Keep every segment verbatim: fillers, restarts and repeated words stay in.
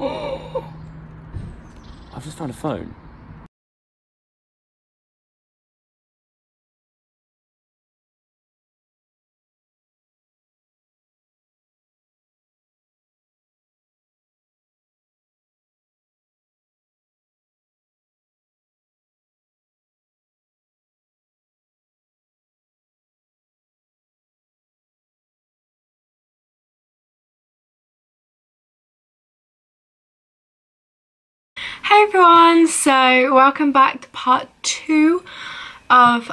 I've just found a phone. Hey everyone, so welcome back to part two of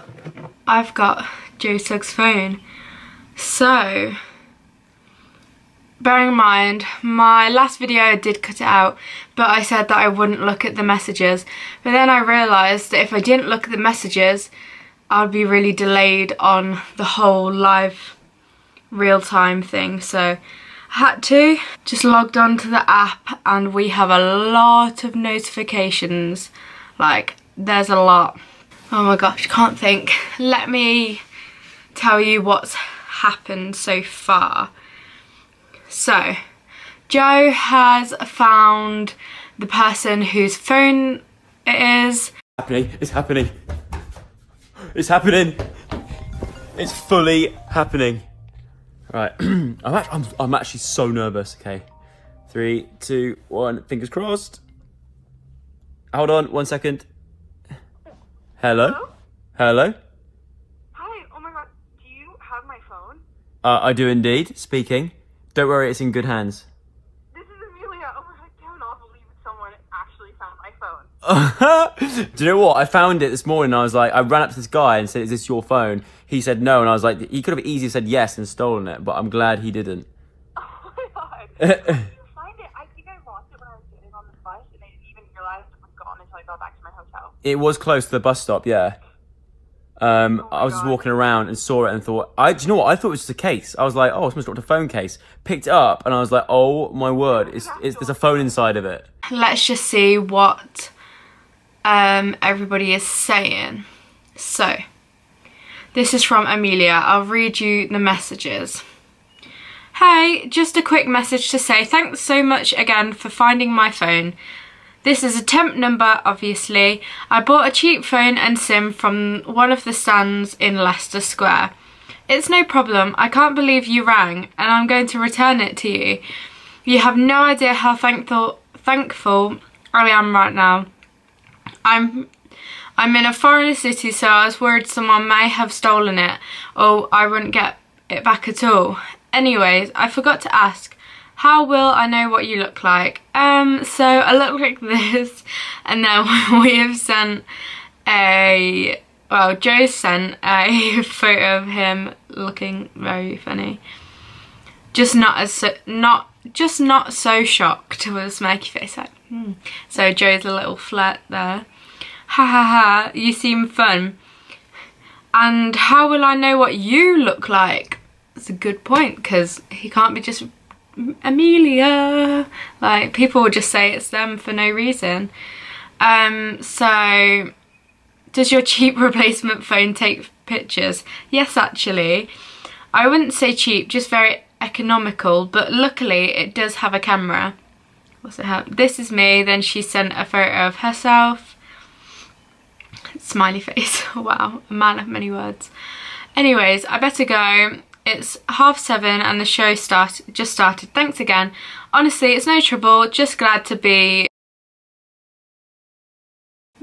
I've got Joe Sugg's phone. So bearing in mind my last video I did cut it out, but I said that I wouldn't look at the messages, but then I realised that if I didn't look at the messages I'd be really delayed on the whole live real-time thing, so had to just logged on to the app, and we have a lot of notifications. Like, there's a lot. Oh my gosh, can't think. Let me tell you what's happened so far. So Joe has found the person whose phone it is. Happening, it's happening. It's happening. It's fully happening. Right, I'm, actually, I'm, I'm actually so nervous, okay. Three, two, one, fingers crossed. Hold on, one second. Hello? Hello? Hello? Hi, oh my god, do you have my phone? Uh, I do indeed, speaking. Don't worry, it's in good hands. This is Amelia, oh my god, I cannot believe someone actually found my phone. Do you know what, I found it this morning, I was like, I ran up to this guy and said, is this your phone? He said no, and I was like, he could have easily said yes and stolen it, but I'm glad he didn't. Oh my god. How did you find it? I think I lost it when I was getting on the bus, and I didn't even realise it was gone until I got back to my hotel. It was close to the bus stop, yeah. Um, oh I was god. just walking around and saw it and thought, I, do you know what? I thought it was just a case. I was like, oh, someone's dropped a phone case. Picked it up, and I was like, oh my word, it's, it's, there's a phone inside of it. Let's just see what um, everybody is saying. So... this is from Amelia. I'll read you the messages. Hey, just a quick message to say thanks so much again for finding my phone. This is a temp number, obviously. I bought a cheap phone and SIM from one of the stands in Leicester Square. It's no problem. I can't believe you rang, and I'm going to return it to you. You have no idea how thankful thankful I am right now. I'm... I'm in a foreign city, so I was worried someone may have stolen it, or I wouldn't get it back at all. Anyways, I forgot to ask, how will I know what you look like? Um, so I look like this, and then we have sent a, well, Joe sent a photo of him looking very funny. Just not as, so, not, just not so shocked with a smirky face, like, hmm. So Joe's a little flirt there. Ha ha ha, you seem fun. And how will I know what you look like? That's a good point, because he can't be just Amelia. Like, people will just say it's them for no reason. Um, so, does your cheap replacement phone take pictures? Yes, actually. I wouldn't say cheap, just very economical, but luckily it does have a camera. What's it have? This is me, then she sent a photo of herself. Smiley face. Wow, a man of many words. Anyways, I better go. It's half seven and the show start just started. Thanks again. Honestly, it's no trouble. Just glad to be.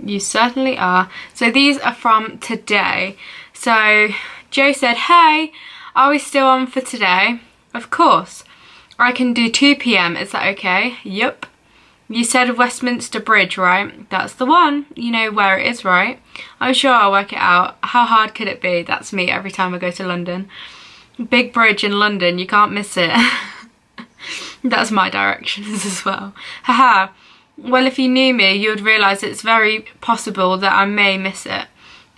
You certainly are. So these are from today. So Joe said, hey, are we still on for today? Of course. I can do two p m. Is that okay? Yup. You said Westminster Bridge, right? That's the one. You know where it is, right? I'm sure I'll work it out. How hard could it be? That's me every time I go to London. Big bridge in London, you can't miss it. That's my directions as well. Haha. Well, if you knew me, you would realise it's very possible that I may miss it.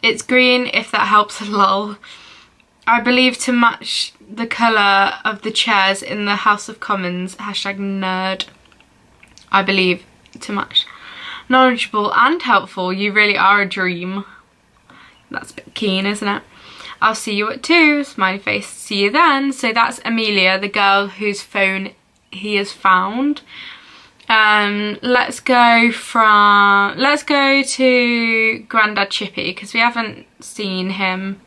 It's green, if that helps, lol. I believe to match the colour of the chairs in the House of Commons. Hashtag nerd. I believe too much. Knowledgeable and helpful, you really are a dream. That's a bit keen, isn't it? I'll see you at two, smiley face, see you then. So that's Amelia, the girl whose phone he has found. Um, let's go from, let's go to Grandad Chippy, because we haven't seen him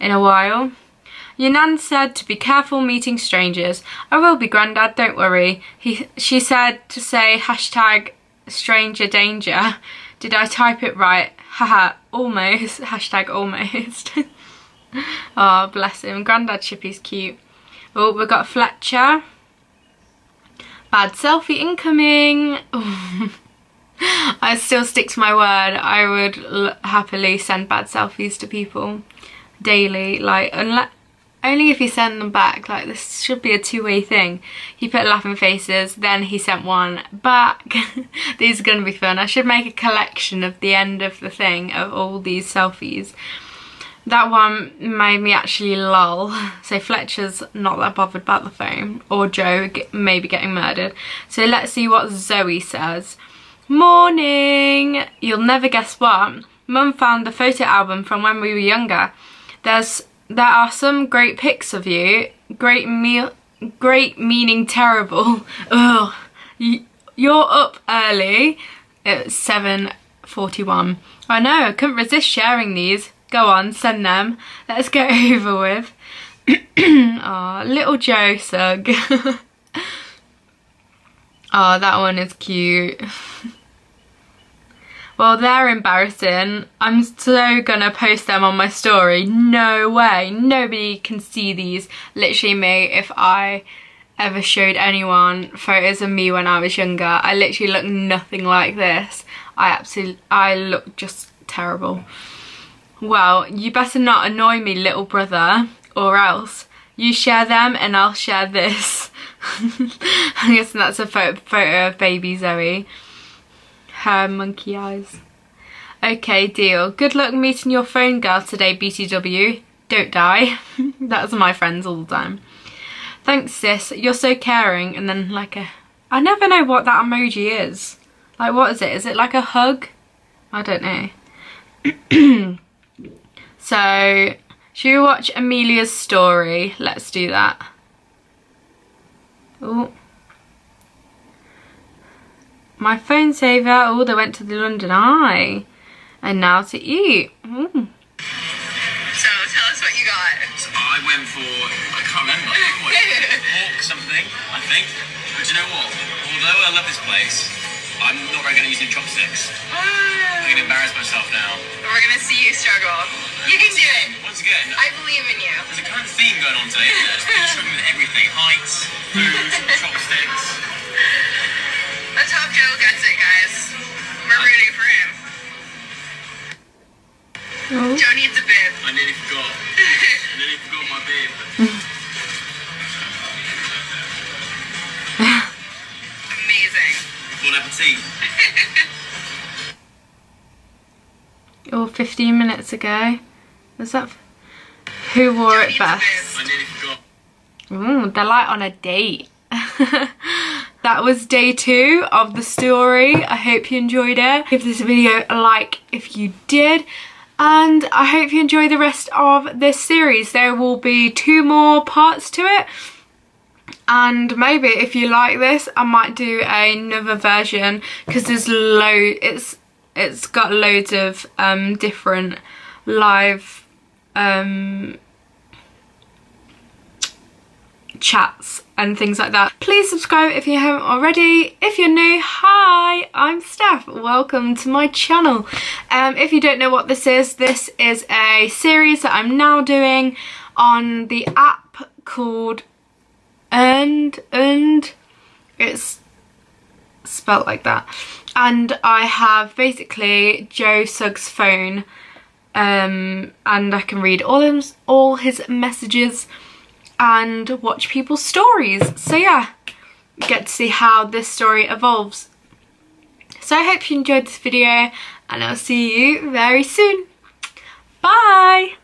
in a while. Your nan said to be careful meeting strangers. I will be, Grandad, don't worry. He, she said to say hashtag stranger danger. Did I type it right? Haha, almost, hashtag almost. Oh, bless him. Grandad Chippy's cute. Oh, we've got Fletcher. Bad selfie incoming. I still stick to my word. I would l happily send bad selfies to people daily, like, unless only if you send them back. Like, this should be a two-way thing. He put laughing faces, then he sent one back. These are gonna be fun. I should make a collection of the end of the thing of all these selfies. That one made me actually lull. So Fletcher's not that bothered about the phone, or Joe get, maybe getting murdered. So let's see what Zoe says. Morning! You'll never guess what. Mum found the photo album from when we were younger. There's there are some great pics of you. Great meal, great meaning terrible. Ugh, you're up early. It's seven forty-one. I know. I couldn't resist sharing these. Go on, send them. Let's get over with. Oh, little Joe Sugg. Oh, that one is cute. Well, they're embarrassing. I'm so gonna post them on my story. No way. Nobody can see these. Literally me, if I ever showed anyone photos of me when I was younger. I literally look nothing like this. I absolutely, I look just terrible. Well, you better not annoy me, little brother, or else. You share them and I'll share this. I'm guessing that's a photo, photo of baby Zoe. Her monkey eyes. Okay, deal. Good luck meeting your phone girl today, B T W. Don't die. That's my friends all the time. Thanks, sis. You're so caring. And then like a... I never know what that emoji is. Like, what is it? Is it like a hug? I don't know. So, should we watch Amelia's story? Let's do that. Oh, my phone saver. Oh, they went to the London Eye. And now to eat. Ooh. So, tell us what you got. So I went for, I can't remember, what, pork something, I think. But do you know what? Although I love this place, I'm not very good at using chopsticks. Oh. I'm going to embarrass myself now. We're going to see you struggle. You can do it. Once again, I believe in you. There's a kind of theme going on today, isn't there? It's struggling with everything. Heights, food, chopsticks. Let's hope Joe gets it, guys. We're rooting for him. Oh. Joe needs a bib. I nearly forgot. I nearly forgot my bib. Amazing. Bon appetit. Oh, fifteen minutes ago. Was that who wore Joe it best? I nearly forgot. Ooh, they're like on a date. That was day two of the story. I hope you enjoyed it. Give this video a like if you did. And I hope you enjoy the rest of this series. There will be two more parts to it. And maybe if you like this, I might do another version, because there's lo- it's it's got loads of um, different live um, chats and things like that. Please subscribe if you haven't already. If you're new, hi, I'm Steph. Welcome to my channel. Um, if you don't know what this is, this is a series that I'm now doing on the app called Unrd. Unrd. It's spelt like that. And I have basically Joe Sugg's phone, um, and I can read all his, all his messages and watch people's stories. So yeah, get to see how this story evolves. So I hope you enjoyed this video, and I'll see you very soon. Bye!